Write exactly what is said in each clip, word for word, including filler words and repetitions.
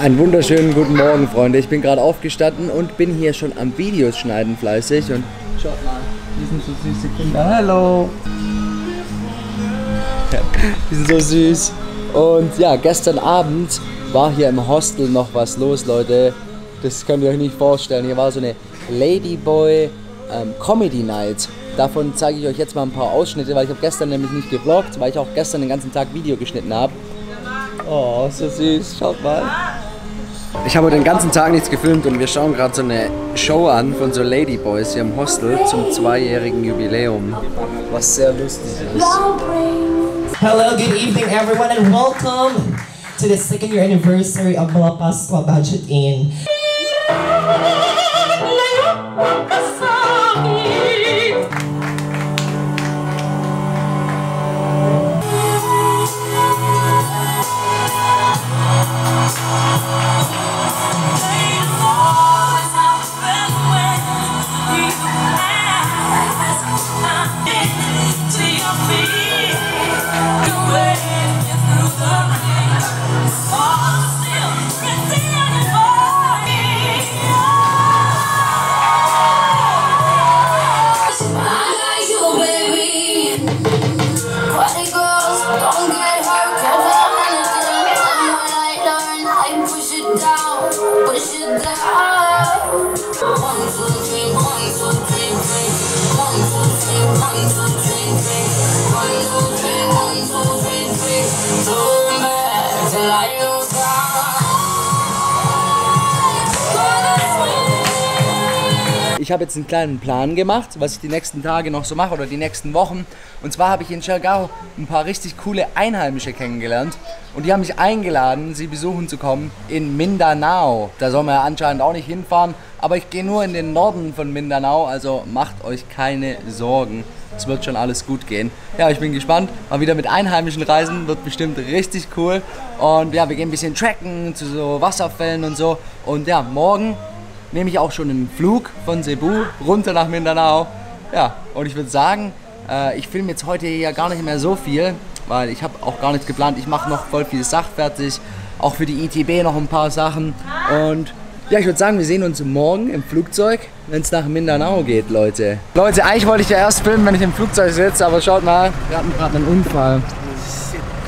Einen wunderschönen guten Morgen, Freunde. Ich bin gerade aufgestanden und bin hier schon am Videos schneiden fleißig. Und schaut mal, die sind so süße Kinder. Hallo! Die sind so süß. Und ja, gestern Abend war hier im Hostel noch was los, Leute. Das könnt ihr euch nicht vorstellen. Hier war so eine Ladyboy ähm, Comedy Night. Davon zeige ich euch jetzt mal ein paar Ausschnitte, weil ich habe gestern nämlich nicht gevloggt, weil ich auch gestern den ganzen Tag Video geschnitten habe. Oh, so süß. Schaut mal. Ich habe den ganzen Tag nichts gefilmt und wir schauen gerade so eine Show an von so Ladyboys hier im Hostel zum zweijährigen Jubiläum, was sehr lustig ist. Hello, good evening everyone and welcome to the second year anniversary of La Pasqua Budget Inn. Ich habe jetzt einen kleinen Plan gemacht, was ich die nächsten Tage noch so mache oder die nächsten Wochen. Und zwar habe ich in Chergau ein paar richtig coole Einheimische kennengelernt. Und die haben mich eingeladen, sie besuchen zu kommen in Mindanao. Da soll man ja anscheinend auch nicht hinfahren. Aber ich gehe nur in den Norden von Mindanao, also macht euch keine Sorgen. Es wird schon alles gut gehen. Ja, ich bin gespannt. Mal wieder mit Einheimischen reisen, wird bestimmt richtig cool. Und ja, wir gehen ein bisschen tracken zu so Wasserfällen und so. Und ja, morgen nehme ich auch schon einen Flug von Cebu runter nach Mindanao. Ja, und ich würde sagen, äh, ich filme jetzt heute ja gar nicht mehr so viel, weil ich habe auch gar nichts geplant. Ich mache noch voll viel Sachen fertig, auch für die I T B noch ein paar Sachen. Und ja, ich würde sagen, wir sehen uns morgen im Flugzeug, wenn es nach Mindanao geht, Leute. Leute, eigentlich wollte ich ja erst filmen, wenn ich im Flugzeug sitze, aber schaut mal, wir hatten gerade einen Unfall.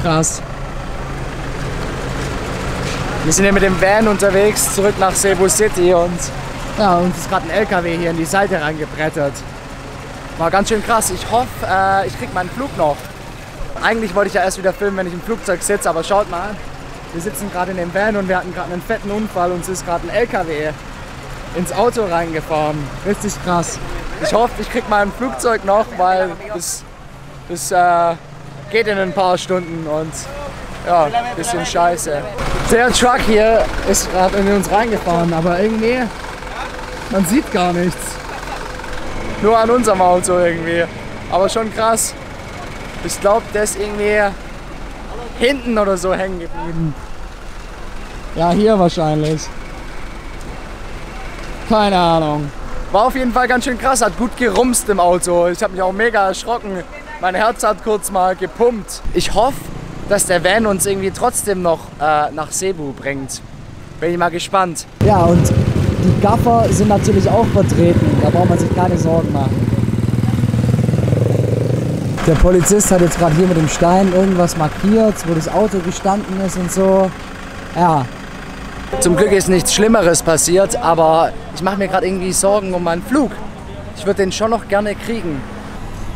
Krass. Wir sind hier mit dem Van unterwegs, zurück nach Cebu City und ja, uns ist gerade ein L K W hier in die Seite reingebrettert. War ganz schön krass. Ich hoffe, äh, ich krieg meinen Flug noch. Eigentlich wollte ich ja erst wieder filmen, wenn ich im Flugzeug sitze, aber schaut mal. Wir sitzen gerade in dem Van und wir hatten gerade einen fetten Unfall. Uns ist gerade ein L K W ins Auto reingefahren. Richtig krass. Ich hoffe, ich krieg mal ein Flugzeug noch, weil das, das äh, geht in ein paar Stunden und ja, ein bisschen scheiße. Der Truck hier ist gerade in uns reingefahren, aber irgendwie, man sieht gar nichts. Nur an unserem Auto irgendwie. Aber schon krass. Ich glaube, der ist irgendwie hinten oder so hängen geblieben. Ja, hier wahrscheinlich. Keine Ahnung. War auf jeden Fall ganz schön krass, hat gut gerumst im Auto. Ich habe mich auch mega erschrocken. Mein Herz hat kurz mal gepumpt. Ich hoffe, dass der Van uns irgendwie trotzdem noch äh, nach Cebu bringt. Bin ich mal gespannt. Ja, und die Gaffer sind natürlich auch vertreten. Da braucht man sich keine Sorgen machen. Der Polizist hat jetzt gerade hier mit dem Stein irgendwas markiert, wo das Auto gestanden ist und so. Ja. Zum Glück ist nichts Schlimmeres passiert, aber ich mache mir gerade irgendwie Sorgen um meinen Flug. Ich würde den schon noch gerne kriegen.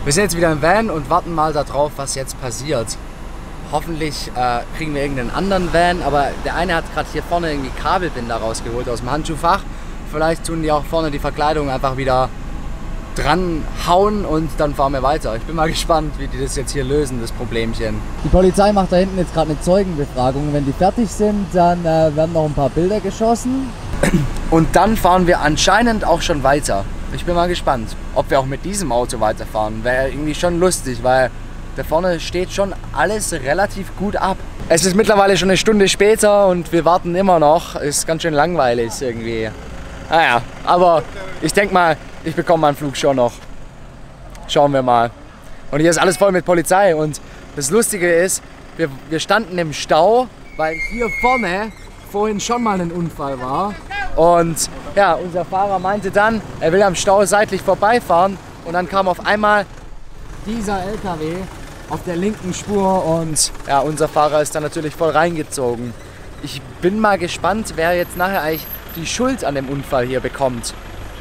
Wir sind jetzt wieder im Van und warten mal darauf, was jetzt passiert. Hoffentlich äh, kriegen wir irgendeinen anderen Van, aber der eine hat gerade hier vorne irgendwie Kabelbinder rausgeholt aus dem Handschuhfach. Vielleicht tun die auch vorne die Verkleidung einfach wieder dran hauen und dann fahren wir weiter. Ich bin mal gespannt, wie die das jetzt hier lösen, das Problemchen. Die Polizei macht da hinten jetzt gerade eine Zeugenbefragung. Wenn die fertig sind, dann äh, werden noch ein paar Bilder geschossen. Und dann fahren wir anscheinend auch schon weiter. Ich bin mal gespannt, ob wir auch mit diesem Auto weiterfahren. Wäre irgendwie schon lustig, weil da vorne steht schon alles relativ gut ab. Es ist mittlerweile schon eine Stunde später und wir warten immer noch. Ist ganz schön langweilig irgendwie. Naja, aber ich denke mal, ich bekomme meinen Flug schon noch. Schauen wir mal. Und hier ist alles voll mit Polizei. Und das Lustige ist, wir, wir standen im Stau, weil hier vorne vorhin schon mal ein Unfall war. Und ja, unser Fahrer meinte dann, er will am Stau seitlich vorbeifahren. Und dann kam auf einmal dieser L K W auf der linken Spur und ja, unser Fahrer ist dann natürlich voll reingezogen. Ich bin mal gespannt, wer jetzt nachher eigentlich die Schuld an dem Unfall hier bekommt.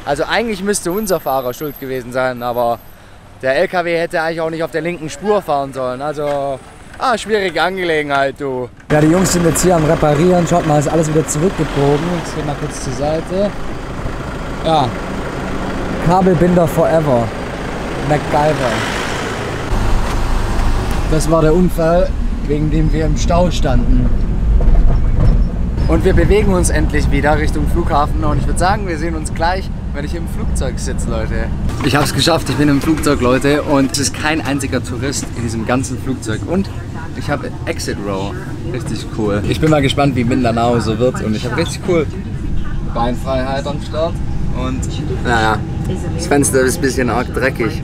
Also eigentlich müsste unser Fahrer schuld gewesen sein, aber der L K W hätte eigentlich auch nicht auf der linken Spur fahren sollen. Also, ah, schwierige Angelegenheit, du. Ja, die Jungs sind jetzt hier am Reparieren. Schaut mal, ist alles wieder zurückgebogen. Jetzt gehen wir kurz zur Seite. Ja, Kabelbinder forever. MacGyver. Das war der Unfall, wegen dem wir im Stau standen. Und wir bewegen uns endlich wieder Richtung Flughafen und ich würde sagen, wir sehen uns gleich, wenn ich im Flugzeug sitze, Leute. Ich habe es geschafft, ich bin im Flugzeug, Leute, und es ist kein einziger Tourist in diesem ganzen Flugzeug. Und ich habe Exit Row, richtig cool. Ich bin mal gespannt, wie Mindanao so wird und ich habe richtig cool Beinfreiheit am Start. Und naja, das Fenster ist ein bisschen arg dreckig.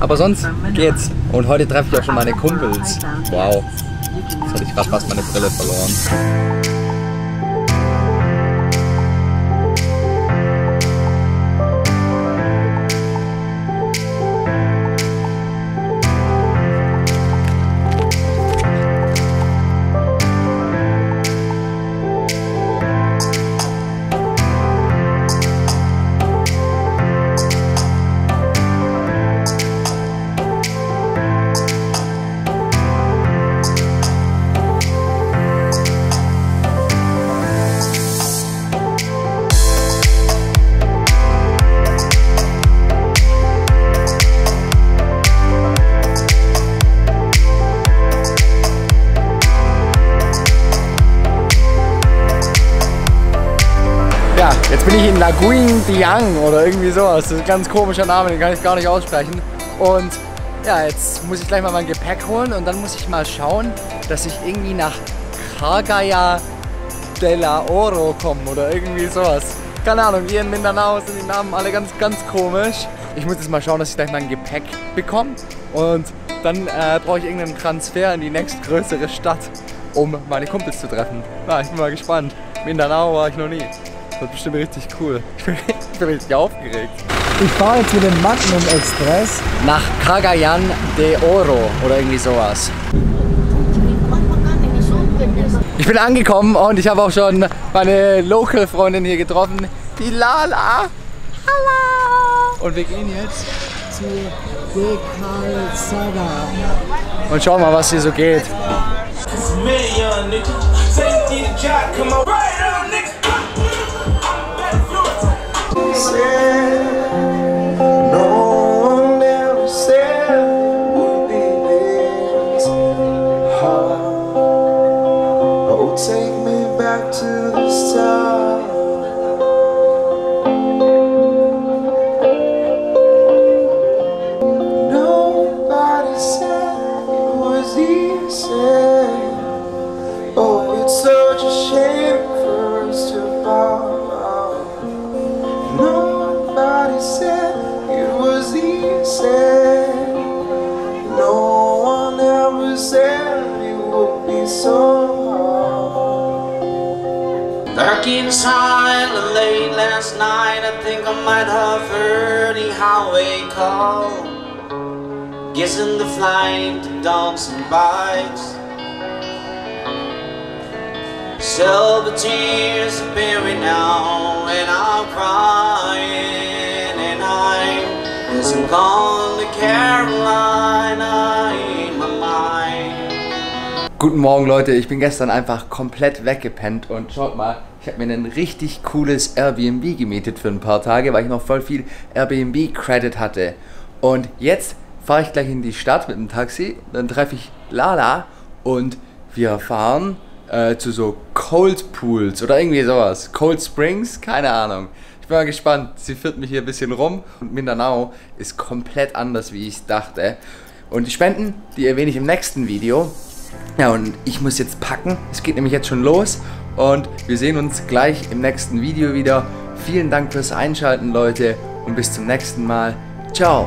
Aber sonst geht's. Und heute treffe ich auch schon meine Kumpels. Wow, jetzt hatte ich gerade fast meine Brille verloren. Jetzt bin ich in Laguindingan oder irgendwie sowas. Das ist ein ganz komischer Name, den kann ich gar nicht aussprechen. Und ja, jetzt muss ich gleich mal mein Gepäck holen und dann muss ich mal schauen, dass ich irgendwie nach Cagayan de Oro komme oder irgendwie sowas. Keine Ahnung, hier in Mindanao sind die Namen alle ganz, ganz komisch. Ich muss jetzt mal schauen, dass ich gleich mein Gepäck bekomme. Und dann äh, brauche ich irgendeinen Transfer in die nächstgrößere Stadt, um meine Kumpels zu treffen. Na, ich bin mal gespannt. Mindanao war ich noch nie. Das ist bestimmt richtig cool. Ich bin richtig aufgeregt. Ich fahre jetzt mit dem Magnum Express nach Cagayan de Oro oder irgendwie sowas. Ich bin angekommen und ich habe auch schon meine Local-Freundin hier getroffen, die Lala. Hallo! Und wir gehen jetzt zu de Calzada. Und schauen mal, was hier so geht. Inside late last night, I think I might have heard a highway call. Guessing the flight, the dogs and bites. Silver tears appearing now, and I'm crying, and I'm as I'm calling the Carolina in my mind. Guten Morgen, Leute, ich bin gestern einfach komplett weggepennt und schaut mal. Ich habe mir ein richtig cooles Airbnb gemietet für ein paar Tage, weil ich noch voll viel Airbnb-Credit hatte. Und jetzt fahre ich gleich in die Stadt mit dem Taxi, dann treffe ich Lala und wir fahren äh, zu so Cold Pools oder irgendwie sowas. Cold Springs? Keine Ahnung. Ich bin mal gespannt. Sie führt mich hier ein bisschen rum und Mindanao ist komplett anders, wie ich dachte. Und die Spenden, die erwähne ich im nächsten Video. Ja, und ich muss jetzt packen. Es geht nämlich jetzt schon los. Und wir sehen uns gleich im nächsten Video wieder. Vielen Dank fürs Einschalten, Leute. Und bis zum nächsten Mal. Ciao.